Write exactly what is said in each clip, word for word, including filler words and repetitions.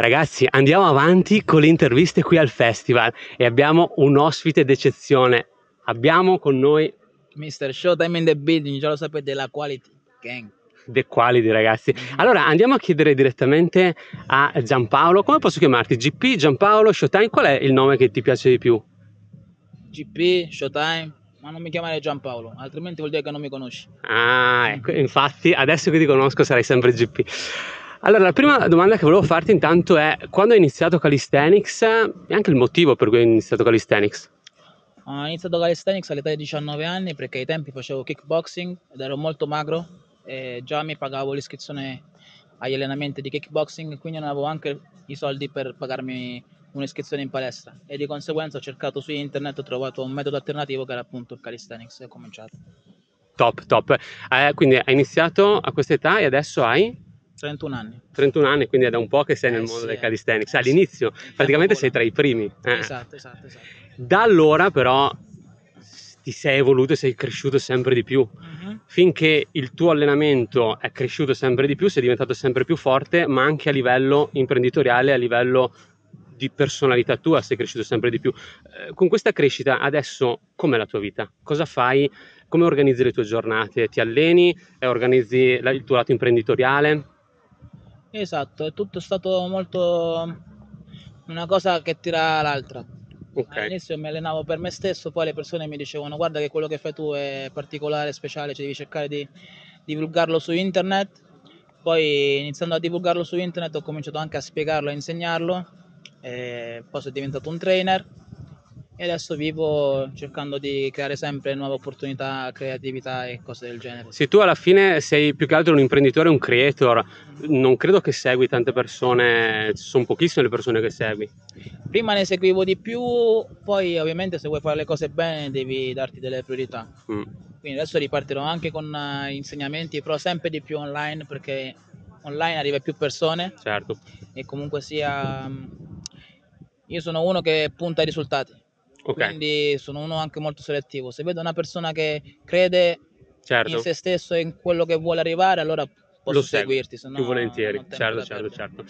Ragazzi, andiamo avanti con le interviste qui al festival e abbiamo un ospite d'eccezione. Abbiamo con noi mister Showtime in the building, già lo sapete, la Quality Gang. The Quality, ragazzi. Allora andiamo a chiedere direttamente a Giampaolo. Come posso chiamarti? G P, Giampaolo, Showtime? Qual è il nome che ti piace di più? G P, Showtime, ma non mi chiamare Giampaolo, altrimenti vuol dire che non mi conosci. Ah, ecco, infatti adesso che ti conosco sarai sempre G P. Allora, la prima domanda che volevo farti intanto è: quando hai iniziato Calisthenics e anche il motivo per cui hai iniziato Calisthenics? Ho iniziato Calisthenics all'età di diciannove anni perché ai tempi facevo kickboxing ed ero molto magro e già mi pagavo l'iscrizione agli allenamenti di kickboxing, quindi non avevo anche i soldi per pagarmi un'iscrizione in palestra e di conseguenza ho cercato su internet, ho trovato un metodo alternativo che era appunto il Calisthenics e ho cominciato. Top, top. Eh, quindi hai iniziato a questa età e adesso hai? trentuno anni. trentuno anni, quindi è da un po' che sei nel eh, mondo sì, del calisthenics. Eh, All'inizio, sì. praticamente sei tra i primi. Eh. Esatto, esatto, esatto. Da allora però ti sei evoluto e sei cresciuto sempre di più. Uh-huh. Finché il tuo allenamento è cresciuto sempre di più, sei diventato sempre più forte, ma anche a livello imprenditoriale, a livello di personalità tua sei cresciuto sempre di più. Eh, con questa crescita adesso com'è la tua vita? Cosa fai? Come organizzi le tue giornate? Ti alleni? Eh, organizzi la, il tuo lato imprenditoriale? Esatto, è tutto stato molto una cosa che tira l'altra. Okay. All'inizio mi allenavo per me stesso, poi le persone mi dicevano: guarda che quello che fai tu è particolare, speciale, cioè devi cercare di divulgarlo su internet. Poi iniziando a divulgarlo su internet ho cominciato anche a spiegarlo, a insegnarlo, e poi sono diventato un trainer e adesso vivo cercando di creare sempre nuove opportunità, creatività e cose del genere. Se tu alla fine sei più che altro un imprenditore, un creator, non credo che segui tante persone, sono pochissime le persone che segui. Prima ne seguivo di più, poi ovviamente se vuoi fare le cose bene devi darti delle priorità. Mm. Quindi adesso ripartirò anche con insegnamenti, però sempre di più online, perché online arriva più persone. Certo. E comunque sia, io sono uno che punta ai risultati. Okay. Quindi sono uno anche molto selettivo. Se vedo una persona che crede certo. in se stesso e in quello che vuole arrivare, allora posso seguirti, se no più volentieri. Certo, certo, certo.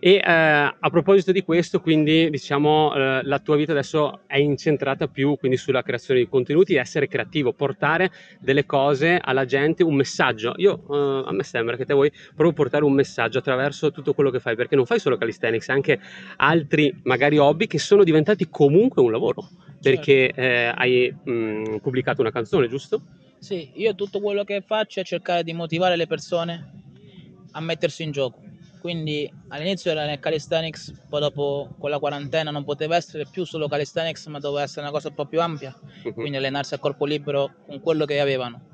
E eh, a proposito di questo, quindi diciamo eh, la tua vita adesso è incentrata più quindi sulla creazione di contenuti, essere creativo, portare delle cose alla gente, un messaggio. Io eh, a me sembra che te vuoi proprio portare un messaggio attraverso tutto quello che fai, perché non fai solo calisthenics, anche altri magari hobby che sono diventati comunque un lavoro, perché eh, hai mh, pubblicato una canzone, giusto? Sì, io tutto quello che faccio è cercare di motivare le persone a mettersi in gioco. Quindi all'inizio era nel calisthenics, poi dopo con la quarantena non poteva essere più solo calisthenics, ma doveva essere una cosa un po' più ampia, uh-huh. quindi allenarsi a corpo libero con quello che avevano.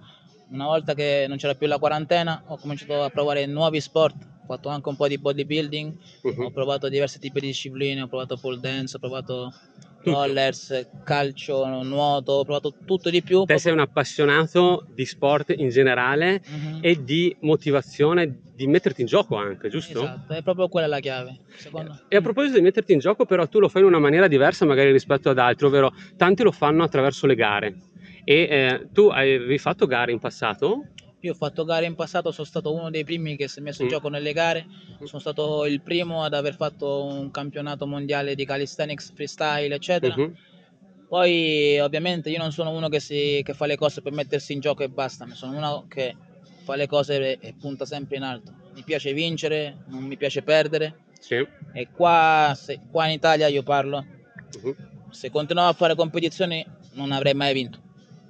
Una volta che non c'era più la quarantena ho cominciato a provare nuovi sport, ho fatto anche un po' di bodybuilding, uh-huh. ho provato diversi tipi di discipline, ho provato pole dance, ho provato rollers, calcio, nuoto, ho provato tutto di più. Te proprio... sei un appassionato di sport in generale mm-hmm. e di motivazione, di metterti in gioco anche, giusto? Esatto, è proprio quella la chiave, secondo me. E a proposito di metterti in gioco, però tu lo fai in una maniera diversa magari rispetto ad altri, ovvero tanti lo fanno attraverso le gare. E eh, tu avevi fatto gare in passato? Io ho fatto gare in passato, sono stato uno dei primi che si è messo in mm. gioco nelle gare, sono stato il primo ad aver fatto un campionato mondiale di calisthenics, freestyle, eccetera. Mm-hmm. Poi ovviamente io non sono uno che, si, che fa le cose per mettersi in gioco e basta, ma sono uno che fa le cose e punta sempre in alto. Mi piace vincere, non mi piace perdere. Sì. E qua, se, qua in Italia io parlo, mm-hmm. se continuavo a fare competizioni non avrei mai vinto.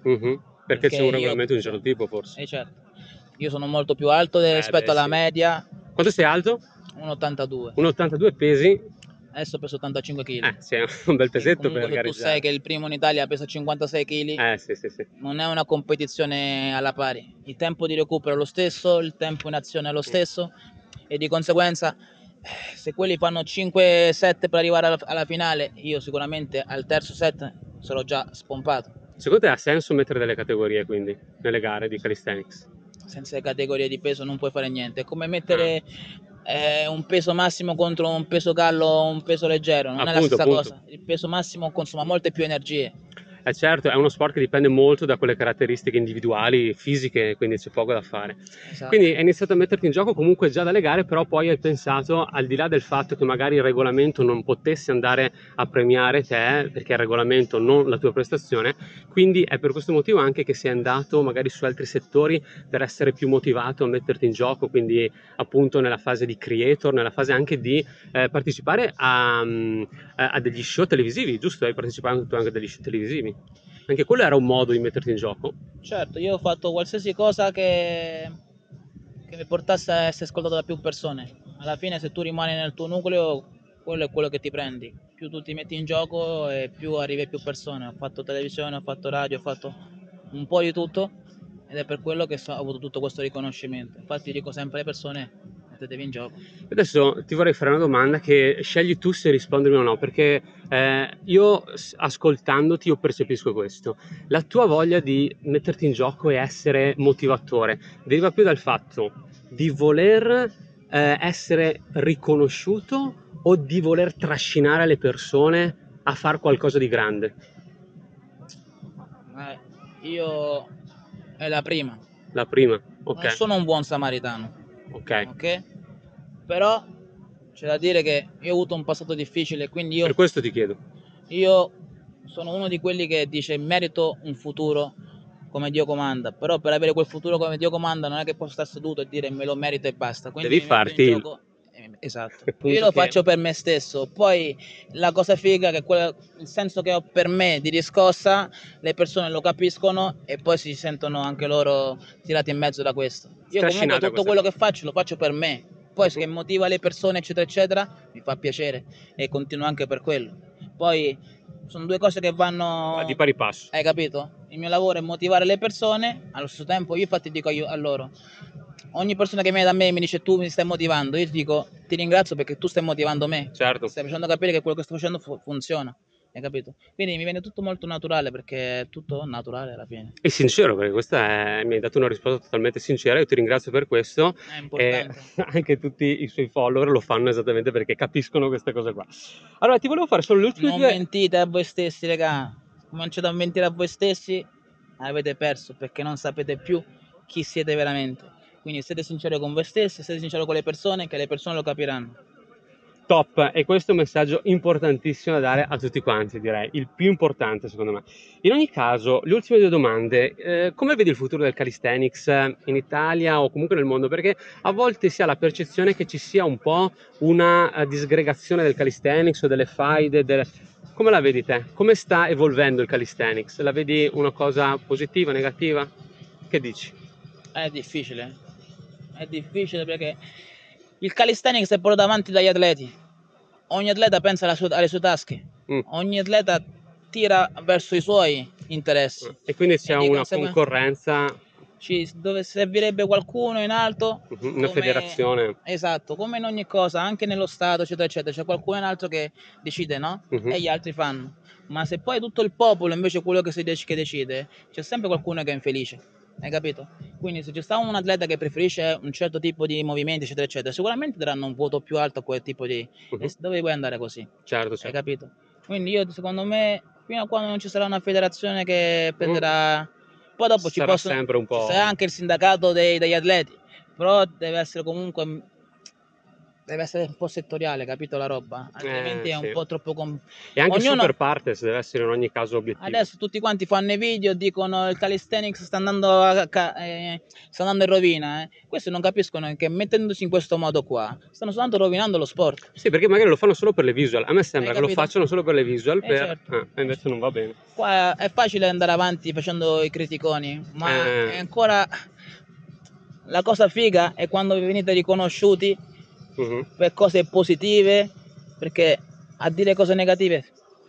Mm-hmm. Perché, perché c'è un regolamento io, di un certo tipo, forse. Eh certo. Io sono molto più alto eh, rispetto beh, alla sì. media. Quanto sei alto? uno ottantadue. uno ottantadue pesi? Adesso peso ottantacinque chili. Eh, sì, è un bel pesetto per gareggiare. Tu sai che il primo in Italia pesa cinquantasei chili. Eh, sì, sì, sì. Non è una competizione alla pari. Il tempo di recupero è lo stesso, il tempo in azione è lo stesso mm. e di conseguenza se quelli fanno cinque sette per arrivare alla, alla finale, io sicuramente al terzo set sarò già spompato. Secondo te ha senso mettere delle categorie quindi nelle gare di calisthenics? Senza le categorie di peso non puoi fare niente, è come mettere ah. eh, un peso massimo contro un peso gallo o un peso leggero, non appunto, è la stessa appunto. cosa, il peso massimo consuma molte più energie. Eh certo, è uno sport che dipende molto da quelle caratteristiche individuali, fisiche, quindi c'è poco da fare. Esatto. Quindi hai iniziato a metterti in gioco comunque già dalle gare, però poi hai pensato, al di là del fatto che magari il regolamento non potesse andare a premiare te, perché il regolamento non la tua prestazione, quindi è per questo motivo anche che sei andato magari su altri settori per essere più motivato a metterti in gioco, quindi appunto nella fase di creator, nella fase anche di eh, partecipare a, a degli show televisivi, giusto? Hai partecipato anche a degli show televisivi. Anche quello era un modo di metterti in gioco. Certo, io ho fatto qualsiasi cosa che, che mi portasse a essere ascoltato da più persone. Alla fine se tu rimani nel tuo nucleo, quello è quello che ti prendi. Più tu ti metti in gioco e più arrivi a più persone. Ho fatto televisione, ho fatto radio, ho fatto un po' di tutto ed è per quello che so, ho avuto tutto questo riconoscimento. Infatti dico sempre alle persone, mettetevi in gioco. Adesso ti vorrei fare una domanda che scegli tu se rispondermi o no, perché eh, io ascoltandoti io percepisco questo. La tua voglia di metterti in gioco e essere motivatore deriva più dal fatto di voler eh, essere riconosciuto o di voler trascinare le persone a fare qualcosa di grande? Eh, io è la prima. La prima, ok. Non sono un buon samaritano. Ok. Ok. Però c'è da dire che io ho avuto un passato difficile, quindi io... Per questo ti chiedo. Io sono uno di quelli che dice merito un futuro come Dio comanda, però per avere quel futuro come Dio comanda non è che posso stare seduto e dire me lo merito e basta. Quindi devi farti il... gioco... Esatto. Io lo che... faccio per me stesso. Poi la cosa figa che quella, il senso che ho per me di riscossa, le persone lo capiscono e poi si sentono anche loro tirati in mezzo da questo. Io comunque tutto quello cosa. che faccio lo faccio per me. Poi se che motiva le persone eccetera eccetera mi fa piacere e continuo anche per quello. Poi sono due cose che vanno Ma di pari passo. Hai capito? Il mio lavoro è motivare le persone, allo stesso tempo io infatti dico io a loro, ogni persona che viene da me e mi dice tu mi stai motivando, io ti dico ti ringrazio perché tu stai motivando me. Certo. Stai facendo capire che quello che sto facendo fu funziona, hai capito? Quindi mi viene tutto molto naturale perché è tutto naturale alla fine. E sincero, perché questa è, mi hai dato una risposta totalmente sincera, io ti ringrazio per questo. È importante. E anche tutti i suoi follower lo fanno esattamente perché capiscono queste cose qua. Allora ti volevo fare solo l'ultima... Non due... mentite a voi stessi, raga. Non c'è da mentire a voi stessi, avete perso perché non sapete più chi siete veramente. Quindi siete sinceri con voi stessi, siete sinceri con le persone, che le persone lo capiranno. Top, e questo è un messaggio importantissimo da dare a tutti quanti, direi, il più importante secondo me. In ogni caso, le ultime due domande, eh, come vedi il futuro del calisthenics in Italia o comunque nel mondo? Perché a volte si ha la percezione che ci sia un po' una uh, disgregazione del calisthenics o delle faide, delle... come la vedi te? Come sta evolvendo il calisthenics? La vedi una cosa positiva, negativa? Che dici? È difficile, è difficile perché... Il calisthenics è portato avanti dagli atleti, ogni atleta pensa alla sua, alle sue tasche, mm. ogni atleta tira verso i suoi interessi. E quindi c'è una concorrenza... Ci, dove servirebbe qualcuno in alto... Mm-hmm, una come, federazione. Esatto, come in ogni cosa, anche nello Stato, eccetera, eccetera, c'è qualcuno in alto che decide, no? Mm-hmm. E gli altri fanno. Ma se poi tutto il popolo invece è quello che, si dec che decide, c'è sempre qualcuno che è infelice. Hai capito? Quindi se ci sta un atleta che preferisce un certo tipo di movimenti eccetera eccetera, sicuramente daranno un voto più alto a quel tipo di... Uh-huh. Dove vuoi andare così? Certo, certo. Hai capito? Quindi io secondo me, fino a quando non ci sarà una federazione che prenderà... Poi dopo sarà ci possono... sempre un po'... Ci sarà anche il sindacato dei, degli atleti, però deve essere comunque... Deve essere un po' settoriale, capito la roba? Altrimenti eh, è un sì. po' troppo... Com... E anche Ognuno... super partes deve essere in ogni caso obiettivo. Adesso tutti quanti fanno i video, dicono il calisthenics sta andando, a ca... eh, sta andando in rovina. Eh. Questi non capiscono che mettendosi in questo modo qua stanno soltanto rovinando lo sport. Sì, perché magari lo fanno solo per le visual. A me sembra che lo facciano solo per le visual, eh, per... Certo. Ah, e invece non va bene. Qua è facile andare avanti facendo i criticoni, ma eh. è ancora... La cosa figa è quando vi venite riconosciuti Uh-huh. per cose positive, perché a dire cose negative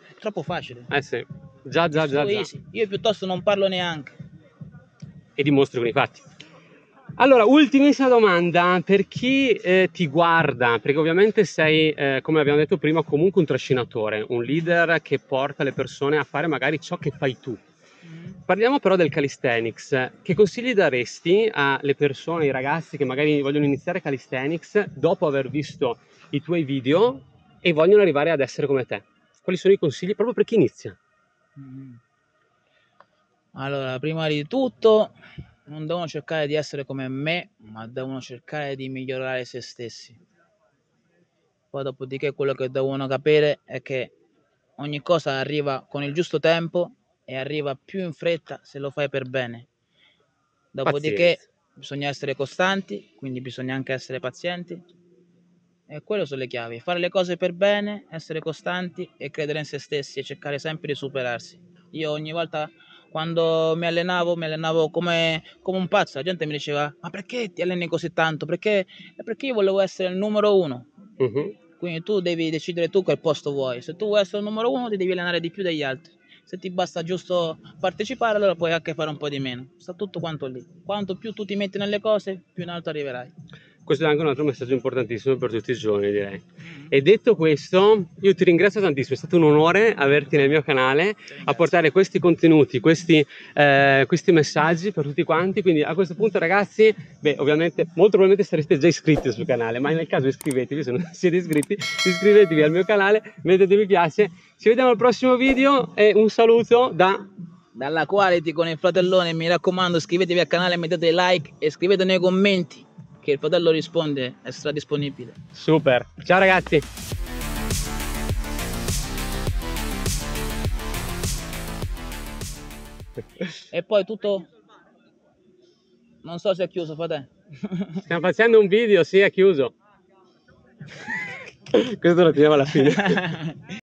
è troppo facile. Eh sì, già già già, già. Io piuttosto non parlo neanche. E dimostri con i fatti. Allora, ultimissima domanda per chi eh, ti guarda, perché ovviamente sei, eh, come abbiamo detto prima, comunque un trascinatore, un leader che porta le persone a fare magari ciò che fai tu. Parliamo però del calisthenics. Che consigli daresti alle persone, ai ragazzi che magari vogliono iniziare calisthenics dopo aver visto i tuoi video e vogliono arrivare ad essere come te? Quali sono i consigli proprio per chi inizia? Allora, prima di tutto non devono cercare di essere come me, ma devono cercare di migliorare se stessi. Poi dopodiché quello che devono capire è che ogni cosa arriva con il giusto tempo e arriva più in fretta se lo fai per bene. Dopodiché pazienza. Bisogna essere costanti, quindi bisogna anche essere pazienti. E quelle sono le chiavi, fare le cose per bene, essere costanti e credere in se stessi e cercare sempre di superarsi. Io ogni volta quando mi allenavo, mi allenavo come, come un pazzo, la gente mi diceva ma perché ti alleni così tanto? Perché, perché io volevo essere il numero uno. Uh-huh. Quindi tu devi decidere tu quel posto vuoi, se tu vuoi essere il numero uno ti devi allenare di più degli altri. Se ti basta giusto partecipare, allora puoi anche fare un po' di meno. Sta tutto quanto lì. Quanto più tu ti metti nelle cose, più in alto arriverai. Questo è anche un altro messaggio importantissimo per tutti i giovani, direi. E detto questo, io ti ringrazio tantissimo. È stato un onore averti nel mio canale a portare questi contenuti, questi, eh, questi messaggi per tutti quanti. Quindi a questo punto, ragazzi, beh, ovviamente, molto probabilmente sareste già iscritti sul canale, ma nel caso iscrivetevi, se non siete iscritti, iscrivetevi al mio canale, mettete mi piace. Ci vediamo al prossimo video e un saluto da... Dalla Quality con il fratellone. Mi raccomando, iscrivetevi al canale, mettete like e scrivete nei commenti che il fratello risponde, è stradisponibile. Super, ciao ragazzi! E poi tutto... Non so se è chiuso, fratello. Stiamo facendo un video, sì, è chiuso. Questo lo teniamo alla fine.